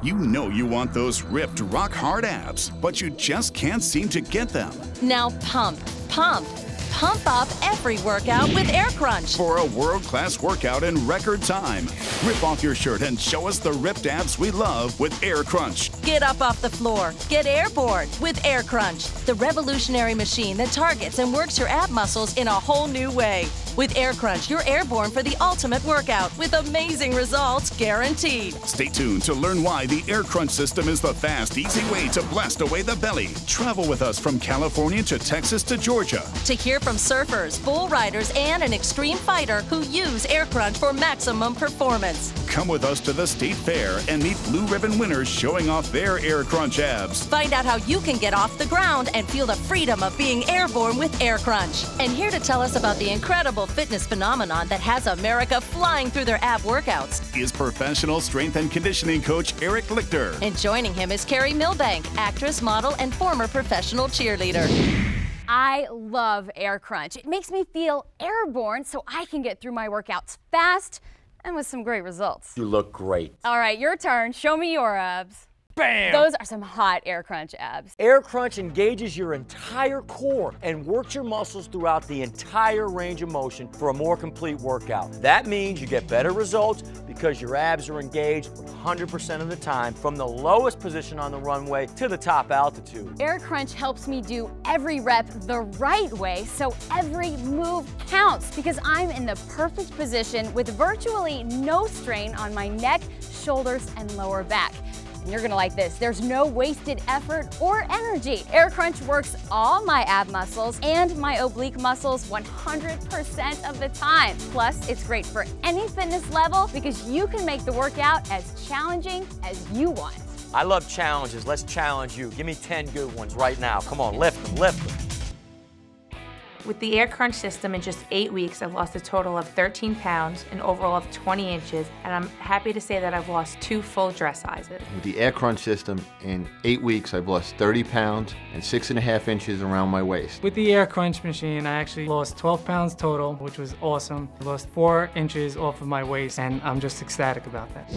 You know you want those ripped, rock-hard abs, but you just can't seem to get them. Now pump, pump, pump up every workout with Air Crunch. For a world-class workout in record time. Rip off your shirt and show us the ripped abs we love with Air Crunch. Get up off the floor, get airborne with Air Crunch, the revolutionary machine that targets and works your ab muscles in a whole new way. With Air Crunch, you're airborne for the ultimate workout with amazing results guaranteed. Stay tuned to learn why the Air Crunch system is the fast, easy way to blast away the belly. Travel with us from California to Texas to Georgia. To hear from surfers, bull riders, and an extreme fighter who use Air Crunch for maximum performance. Come with us to the State Fair and meet Blue Ribbon winners showing off their Air Crunch abs. Find out how you can get off the ground and feel the freedom of being airborne with Air Crunch. And here to tell us about the incredible fitness phenomenon that has America flying through their ab workouts is professional strength and conditioning coach Eric Lichter. And joining him is Carrie Milbank, actress, model, and former professional cheerleader. I love Air Crunch. It makes me feel airborne so I can get through my workouts fast and with some great results. You look great. All right, your turn. Show me your abs. Bam! Those are some hot Air Crunch abs. Air Crunch engages your entire core and works your muscles throughout the entire range of motion for a more complete workout. That means you get better results because your abs are engaged 100% of the time, from the lowest position on the runway to the top altitude. Air Crunch helps me do every rep the right way, so every move counts because I'm in the perfect position with virtually no strain on my neck, shoulders, and lower back. You're gonna like this. There's no wasted effort or energy. Air Crunch works all my ab muscles and my oblique muscles 100% of the time. Plus, it's great for any fitness level because you can make the workout as challenging as you want. I love challenges. Let's challenge you. Give me 10 good ones right now. Come on, lift them, lift them. With the Air Crunch system, in just 8 weeks, I've lost a total of 13 pounds, an overall of 20 inches, and I'm happy to say that I've lost 2 full dress sizes. With the Air Crunch system, in 8 weeks, I've lost 30 pounds and 6.5 inches around my waist. With the Air Crunch machine, I actually lost 12 pounds total, which was awesome. I lost 4 inches off of my waist, and I'm just ecstatic about that.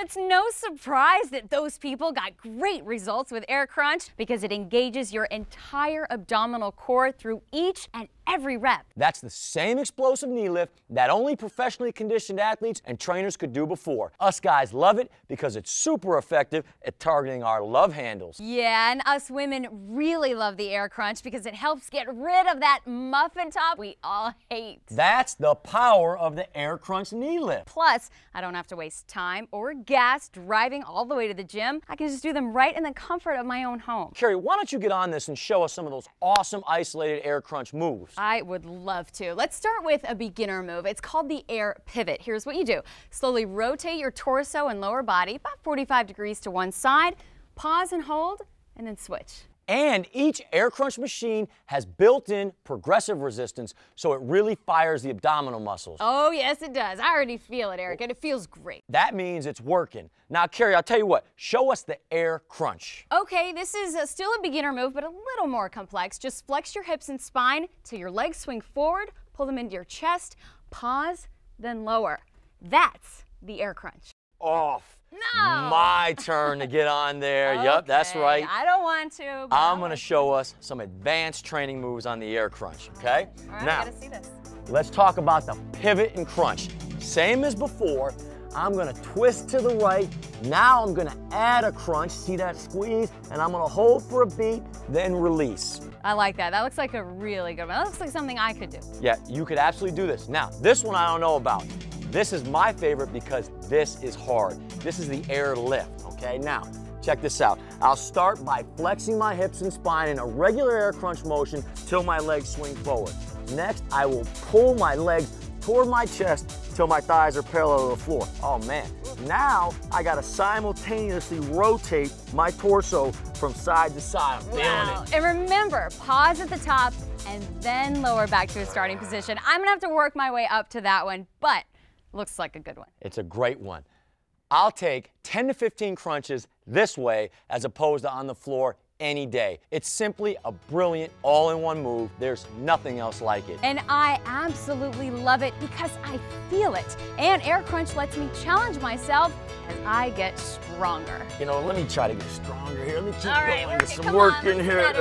It's no surprise that those people got great results with Air Crunch because it engages your entire abdominal core through each and every rep. That's the same explosive knee lift that only professionally conditioned athletes and trainers could do before. Us guys love it because it's super effective at targeting our love handles. Yeah, and us women really love the Air Crunch because it helps get rid of that muffin top we all hate. That's the power of the Air Crunch knee lift. Plus, I don't have to waste time or gas driving all the way to the gym. I can just do them right in the comfort of my own home. Carrie, why don't you get on this and show us some of those awesome isolated Air Crunch moves? I would love to. Let's start with a beginner move. It's called the air pivot. Here's what you do. Slowly rotate your torso and lower body about 45 degrees to one side, pause and hold, and then switch. And each Air Crunch machine has built-in progressive resistance, so it really fires the abdominal muscles. Oh, yes, it does. I already feel it, Eric, and it feels great. That means it's working. Now, Carrie, I'll tell you what. Show us the Air Crunch. Okay, this is still a beginner move, but a little more complex. Just flex your hips and spine till your legs swing forward, pull them into your chest, pause, then lower. That's the Air Crunch. Off. No. My turn to get on there. Okay. Yep, that's right. I don't want to. I'm going to show us some advanced training moves on the Air Crunch, okay? All right, now, I gotta see this. Let's talk about the pivot and crunch. Same as before, I'm going to twist to the right. Now I'm going to add a crunch. See that squeeze? And I'm going to hold for a beat, then release. I like that. That looks like a really good one. That looks like something I could do. Yeah, you could absolutely do this. Now, this one I don't know about. This is my favorite because this is hard. This is the air lift, okay? Now, check this out. I'll start by flexing my hips and spine in a regular air crunch motion till my legs swing forward. Next, I will pull my legs toward my chest till my thighs are parallel to the floor. Oh man, now I gotta simultaneously rotate my torso from side to side. I'm feeling it. And remember, pause at the top and then lower back to a starting position. I'm gonna have to work my way up to that one, but looks like a good one. It's a great one. I'll take 10 to 15 crunches this way as opposed to on the floor any day. It's simply a brilliant all-in-one move. There's nothing else like it. And I absolutely love it because I feel it. And Air Crunch lets me challenge myself as I get stronger. You know, let me try to get stronger here. Let me keep going. Get some work in here.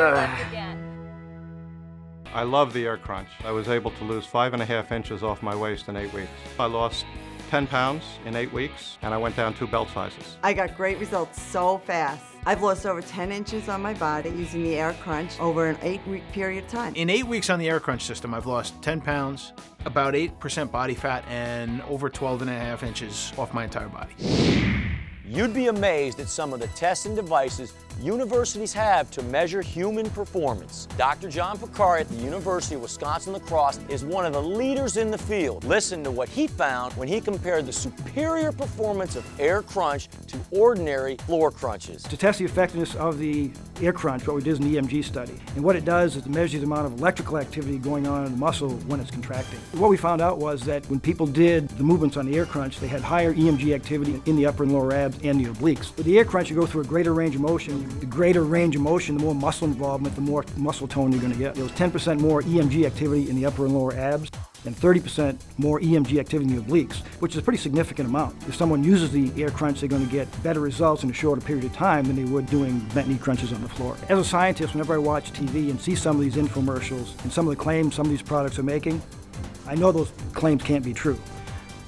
I love the Air Crunch. I was able to lose 5.5 inches off my waist in 8 weeks. I lost 10 pounds in 8 weeks, and I went down 2 belt sizes. I got great results so fast. I've lost over 10 inches on my body using the Air Crunch over an 8-week period of time. In 8 weeks on the Air Crunch system, I've lost 10 pounds, about 8% body fat, and over 12.5 inches off my entire body. You'd be amazed at some of the tests and devices universities have to measure human performance. Dr. John Picari at the University of Wisconsin-La Crosse is one of the leaders in the field. Listen to what he found when he compared the superior performance of Air Crunch to ordinary floor crunches. To test the effectiveness of the Air Crunch, what we did is an EMG study. And what it does is it measures the amount of electrical activity going on in the muscle when it's contracting. What we found out was that when people did the movements on the Air Crunch, they had higher EMG activity in the upper and lower abs and the obliques. With the Air Crunch, you go through a greater range of motion. The greater range of motion, the more muscle involvement, the more muscle tone you're going to get. There was 10% more EMG activity in the upper and lower abs and 30% more EMG activity in the obliques, which is a pretty significant amount. If someone uses the Air Crunch, they're going to get better results in a shorter period of time than they would doing bent knee crunches on the floor. As a scientist, whenever I watch TV and see some of these infomercials and some of the claims some of these products are making, I know those claims can't be true.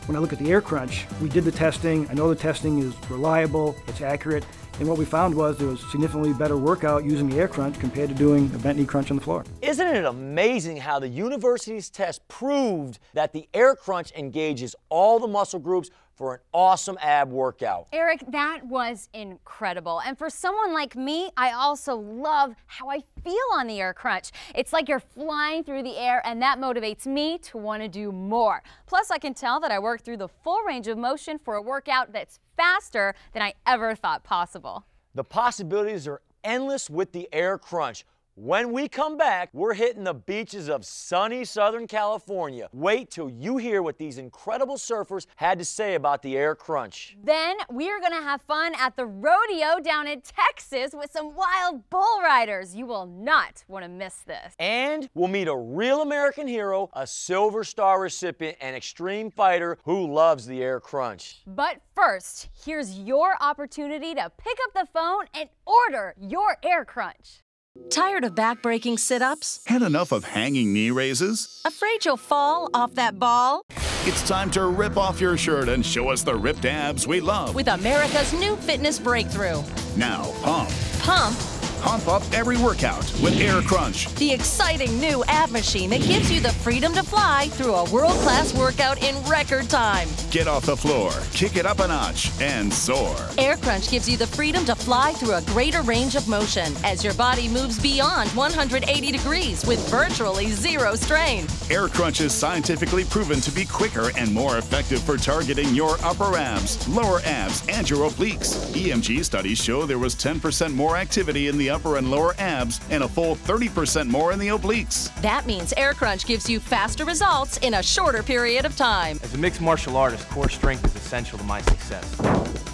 When I look at the Air Crunch, we did the testing. I know the testing is reliable, it's accurate, and what we found was there was significantly better workout using the Air Crunch compared to doing a bent knee crunch on the floor. Isn't it amazing how the university's test proved that the Air Crunch engages all the muscle groups for an awesome ab workout? Eric, that was incredible. And for someone like me, I also love how I feel on the Air Crunch. It's like you're flying through the air, and that motivates me to want to do more. Plus, I can tell that I work through the full range of motion for a workout that's faster than I ever thought possible. The possibilities are endless with the Air Crunch. When we come back, we're hitting the beaches of sunny Southern California. Wait till you hear what these incredible surfers had to say about the Air Crunch. Then we're gonna have fun at the rodeo down in Texas with some wild bull riders. You will not wanna miss this. And we'll meet a real American hero, a Silver Star recipient, and extreme fighter who loves the Air Crunch. But first, here's your opportunity to pick up the phone and order your Air Crunch. Tired of back-breaking sit-ups? Had enough of hanging knee raises? Afraid you'll fall off that ball? It's time to rip off your shirt and show us the ripped abs we love with America's new fitness breakthrough. Now pump. Pump. Pump up every workout with Air Crunch, the exciting new ab machine that gives you the freedom to fly through a world-class workout in record time. Get off the floor, kick it up a notch, and soar. Air Crunch gives you the freedom to fly through a greater range of motion as your body moves beyond 180 degrees with virtually zero strain. Air Crunch is scientifically proven to be quicker and more effective for targeting your upper abs, lower abs, and your obliques. EMG studies show there was 10% more activity in the upper and lower abs and a full 30% more in the obliques. That means Air Crunch gives you faster results in a shorter period of time. As a mixed martial artist, core strength is essential to my success.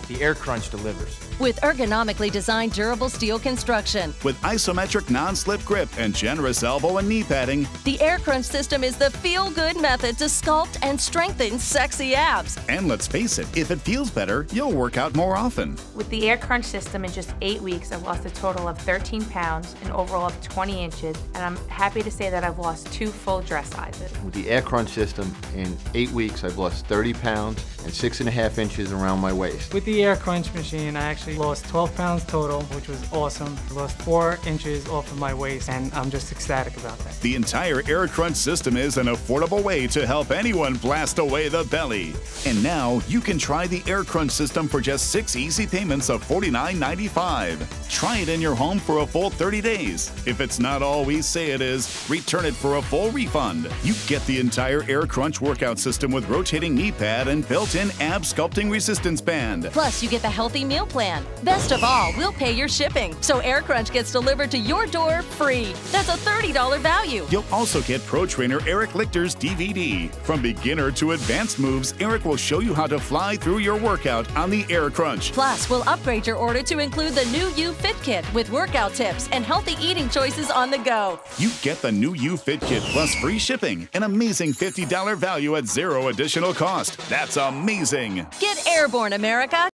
The Air Crunch delivers. With ergonomically designed durable steel construction. With isometric non-slip grip and generous elbow and knee padding. The Air Crunch system is the feel-good method to sculpt and strengthen sexy abs. And let's face it, if it feels better, you'll work out more often. With the Air Crunch system in just 8 weeks, I've lost a total of 13 pounds, an overall of 20 inches, and I'm happy to say that I've lost 2 full dress sizes. With the Air Crunch system in 8 weeks, I've lost 30 pounds and 6.5 inches around my waist. With the Air Crunch machine, I actually lost 12 pounds total, which was awesome. I lost 4 inches off of my waist, and I'm just ecstatic about that. The entire Air Crunch system is an affordable way to help anyone blast away the belly. And now you can try the Air Crunch system for just 6 easy payments of $49.95. Try it in your home for a full 30 days. If it's not all we say it is, return it for a full refund. You get the entire Air Crunch workout system with rotating knee pad and built-in ab sculpting resistance band. Plus, you get the healthy meal plan, plan. Best of all, we'll pay your shipping, so Air Crunch gets delivered to your door free. That's a $30 value. You'll also get pro trainer Eric Lichter's DVD. From beginner to advanced moves, Eric will show you how to fly through your workout on the Air Crunch. Plus, we'll upgrade your order to include the new U Fit Kit with workout tips and healthy eating choices on the go. You get the new U Fit Kit plus free shipping, an amazing $50 value at zero additional cost. That's amazing. Get airborne, America.